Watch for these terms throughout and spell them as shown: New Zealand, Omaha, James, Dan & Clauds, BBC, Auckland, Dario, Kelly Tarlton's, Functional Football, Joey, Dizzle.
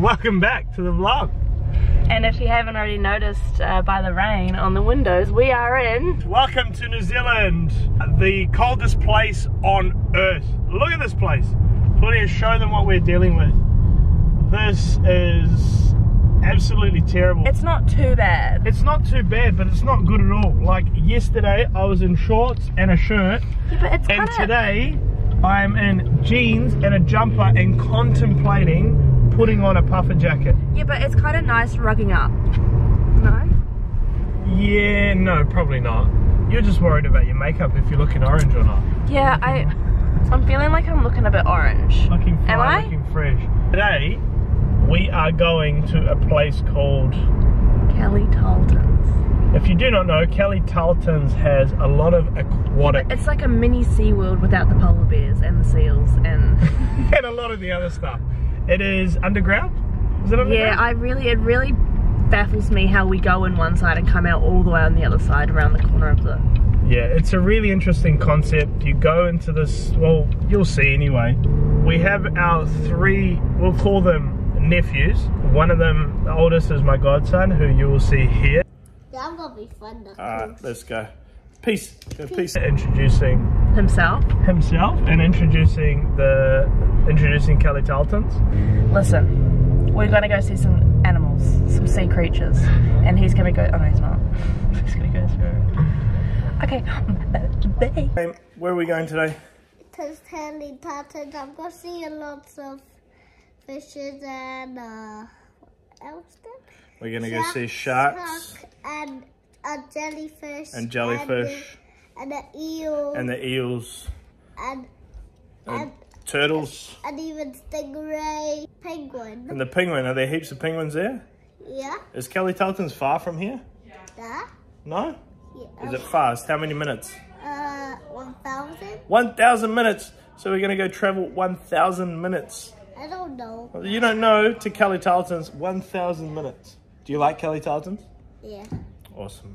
Welcome back to the vlog. And if you haven't already noticed by the rain on the windows, we are in... Welcome to New Zealand, the coldest place on earth. Look at this place. Let me show them what we're dealing with. This is absolutely terrible. It's not too bad. It's not too bad, but it's not good at all. Like yesterday, I was in shorts and a shirt. Yeah, but it's and today, I'm in jeans and a jumper and contemplating putting on a puffer jacket. Yeah, but it's kind of nice rugging up. No? Yeah, no, probably not. You're just worried about your makeup if you're looking orange or not. Yeah, I'm feeling like I'm looking a bit orange. Looking fine, looking fresh. Today, we are going to a place called... Kelly Tarlton's. If you do not know, Kelly Tarlton's has a lot of aquatic... It's like a mini Sea World without the polar bears and the seals and... and a lot of the other stuff. It is underground? Is it underground? Yeah, it really baffles me how we go in one side and come out all the way on the other side around the corner of the... Yeah, it's a really interesting concept. You go into this, well, you'll see anyway. We have our three, we'll call them nephews. One of them, the oldest, is my godson, who you will see here. Yeah, I'm gonna be fun though. Alright, let's go. Peace. Peace. Introducing... Himself. Himself, and introducing Kelly Tarlton's. Listen, we're gonna go see some animals, some sea creatures, and he's gonna go, oh no he's not, he's gonna go through. Okay, hey, where are we going today? To Kelly Tarlton's. I'm gonna see lots of fishes and else then? We're gonna go see sharks. Shark and a jellyfish. And jellyfish. And the eels. And the eels. And turtles. And even stingray. Penguin. And the penguin. Are there heaps of penguins there? Yeah. Is Kelly Tarlton's far from here? Yeah. No? Yeah. Is it fast? How many minutes? 1,000. 1,000 minutes. So we're going to go travel 1,000 minutes. I don't know. You don't know to Kelly Tarlton's 1,000 minutes. Do you like Kelly Tarlton's? Yeah. Awesome.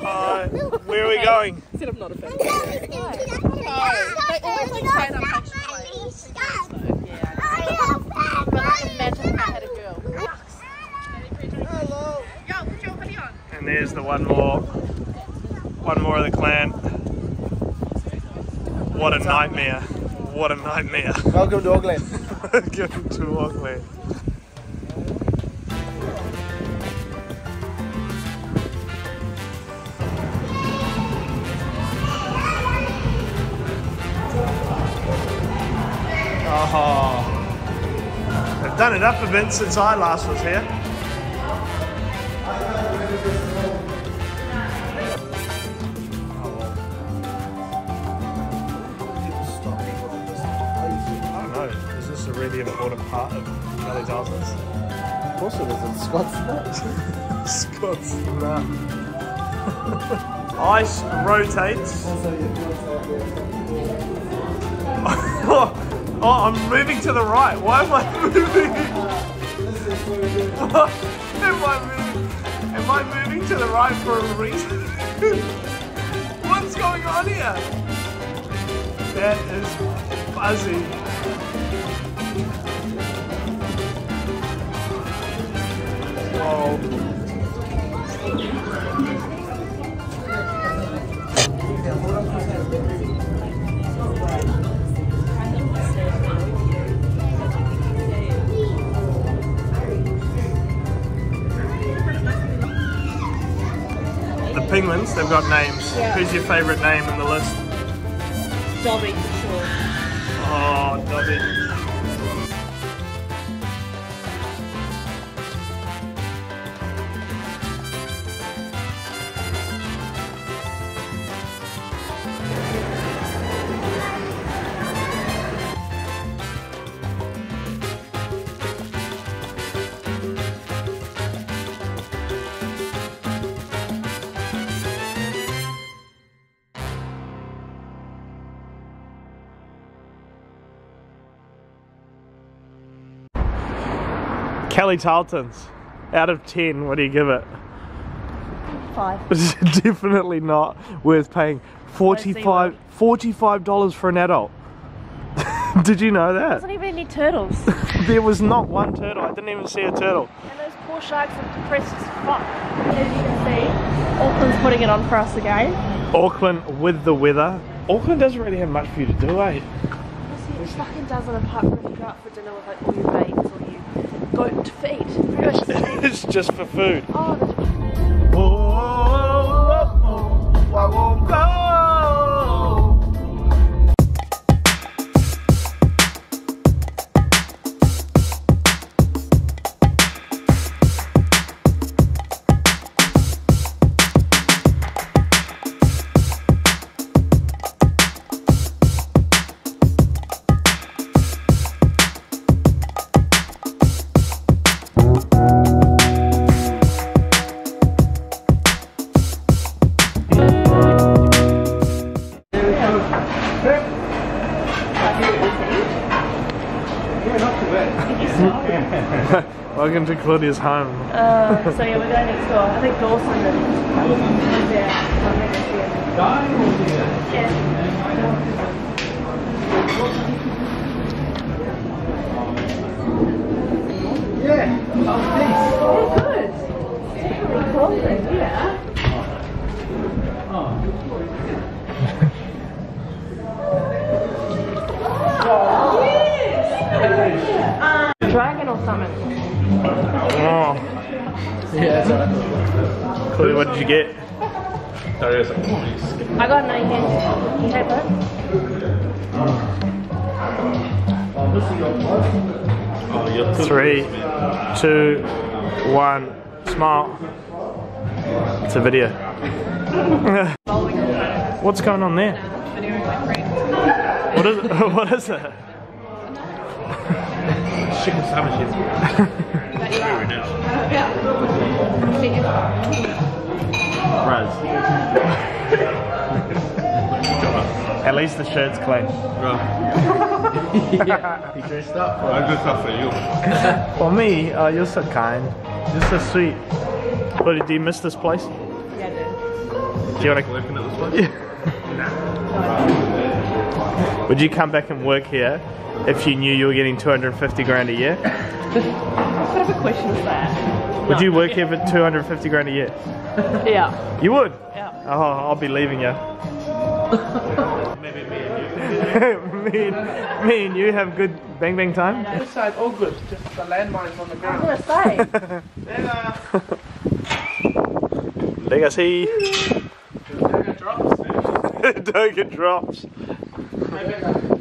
Hi. Where are we going? I said I'm not a fan. And there's the one more of the clan. What a nightmare. What a nightmare. Welcome to Auckland. Welcome to Auckland. Oh, they've done it up a bit since I last was here. I don't know, is this a really important part of Kelly Tarlton's? Of course it is, it's Scott's nut. Scott's nut. Ice rotates. Oh, I'm moving to the right. Why am I moving? What? Am I moving to the right for a reason? What's going on here? That is fuzzy. Whoa. Penguins, they've got names. Yeah. Who's your favourite name in the list? Dobby, for sure. Oh, Dobby. Kelly Tarlton's, out of 10, what do you give it? 5. Definitely not worth paying $45 for an adult. Did you know that? It wasn't even many turtles? There was not one turtle. I didn't even see a turtle. And those poor sharks are depressed as fuck. As you can see, Auckland's putting it on for us again. Auckland with the weather. Auckland doesn't really have much for you to do, eh? It fucking doesn't, apart from if you go out for dinner with like all your mates or you go to feed. It's just for food. Oh, that's right. Oh, I won't go. Welcome to Claudia's home. So yeah, we're going next door. I think Dawson is there. I'll never see him. Yeah. Oh, good. Very cold in here. Dragon or something. Oh. Yeah, that's right. Chloe, what did you get? Dario's like, I got an egg. You take that? Oh. 3, 2, 1, smile. It's a video. What's going on there? What is it? What is it? Chicken sandwiches. At least the shirt's clean. Yeah. He dressed up. I dressed up for you. For me, you're so kind. You're so sweet. But do you miss this place? Yeah, I do. Do you want to work in this place? Yeah. Would you come back and work here if you knew you were getting 250 grand a year? What sort of a question is that? Would you work here for 250 grand a year? Yeah. You would? Yeah. Oh, I'll be leaving you. Maybe me and you have good bang bang time. This side, all good. Just the landmines on the ground. I was gonna say. Legacy. Doga drops.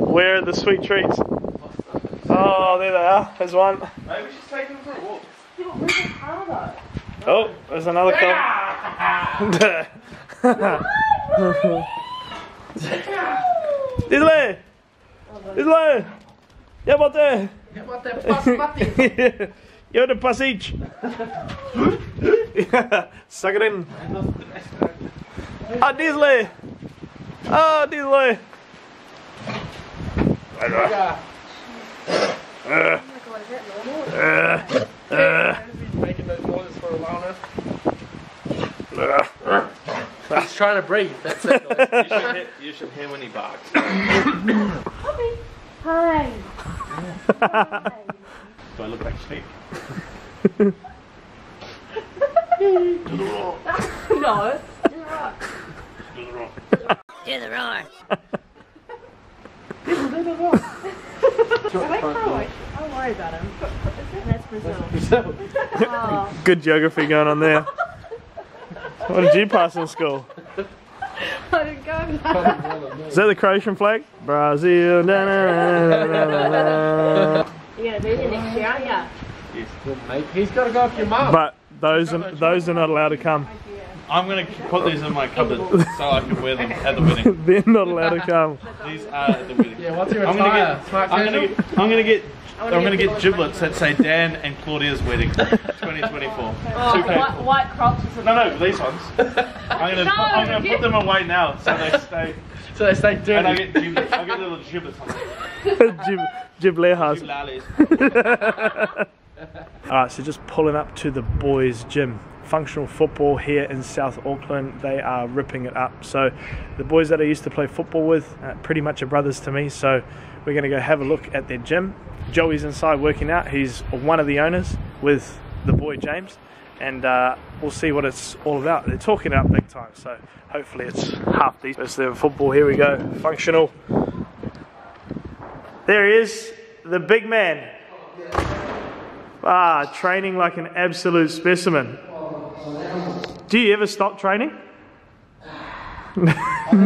Where are the sweet treats? Oh, there they are. There's one. Maybe we should take them for a walk. You're moving harder. Oh, there's another cup. Dizzle! Dizzle! Yabate! You're the passage! Suck it in. Ah, Dizzle! Ah, Dizzle! He's trying to breathe, that's it. You should hear when he barks. Puppy! Hi! Do I look like sheep? No. Do the roar. Do the roar. I don't worry about him. That's Brazil. Oh. Good geography going on there. What did you pass in school? I didn't go. Is that the Croatian flag? Brazil. You're going to be there next year, aren't you? Yes, mate. He's got to go off your mum. But those are not allowed to come. I'm going to put these in my cupboard so I can wear them at the wedding. They're not allowed to come. These are at the wedding. Yeah, what's your attire? I'm going to get giblets that say Dan and Claudia's wedding 2024. Oh, white crops or something. No, these ones. I'm going to put them away now so they stay. So they stay dirty. And I get giblets. I get little giblets on them. Giblets. Alright, so just pulling up to the boys' gym. Functional Football here in South Auckland, they are ripping it up. So the boys that I used to play football with, pretty much are brothers to me, so we're going to go have a look at their gym Joey's inside working out. He's one of the owners with the boy James, and we'll see what it's all about. They're talking about big time, so hopefully it's half decent. It's the football, here we go, functional. There he is, the big man. Ah, training like an absolute specimen. Do you ever stop training? Never.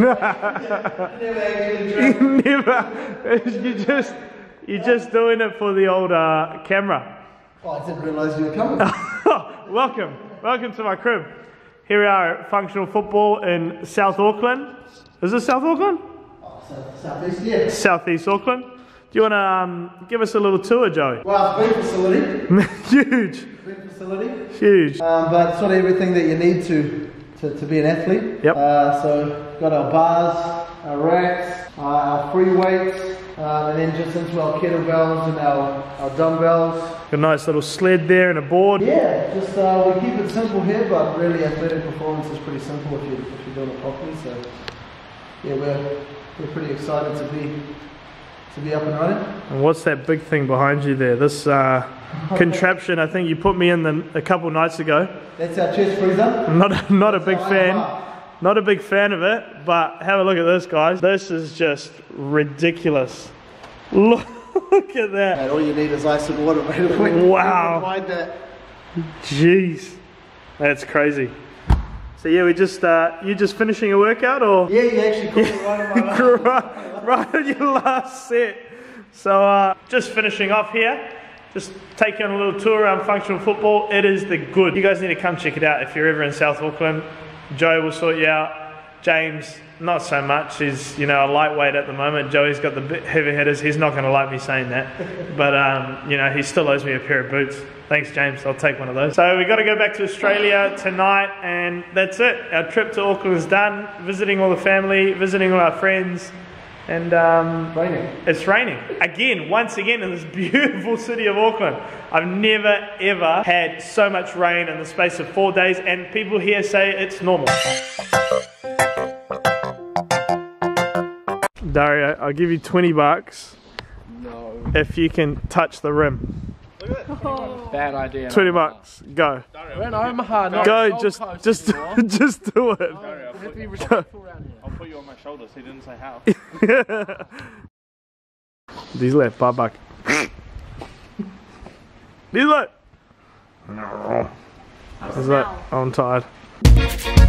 You're just doing it for the old camera. Oh, I didn't realise you were coming. Welcome to my crib. Here we are at Functional Football in South Auckland. Is this South Auckland? Oh, Southeast, yeah. Southeast Auckland. Do you want to give us a little tour, Joey? Well, big facility. Huge. Big facility. Huge. But it's not everything that you need to be an athlete. Yep. So we've got our bars, our racks, our free weights, and then just into our kettlebells and our dumbbells. A nice little sled there and a board. Yeah, just we keep it simple here, but really athletic performance is pretty simple if you're doing it properly. So yeah, we're pretty excited to be up and running. And what's that big thing behind you there? This contraption, I think you put me in a couple nights ago. That's our chest freezer. Not a big fan. Not a big fan of it, but have a look at this, guys. This is just ridiculous. Look at that. Mate, all you need is ice and water, mate. Wow. Find that. Jeez, that's crazy. So yeah, we just you just finishing a workout, or? Yeah, you actually caught it right in your last set. So just finishing off here, just taking a little tour around Functional Football. It is the good. You guys need to come check it out if you're ever in South Auckland. Joey will sort you out. James, not so much. He's, you know, a lightweight at the moment. Joey's got the heavy hitters. He's not going to like me saying that, but you know, he still owes me a pair of boots. Thanks, James. I'll take one of those. So we've got to go back to Australia tonight, and that's it. Our trip to Auckland is done. Visiting all the family, visiting all our friends, and raining. It's raining again, once again, in this beautiful city of Auckland. I've never ever had so much rain in the space of 4 days, and people here say it's normal. Dario, I'll give you 20 bucks. No. If you can touch the rim. Look at that. Oh. Bad idea. 20 bucks. Go. Dario, we're in Omaha. No, go. Just do it. Dario, I'll put you on my shoulders. He didn't say how. Dizzle, 5 buck. Dizzle. No. I'm tired.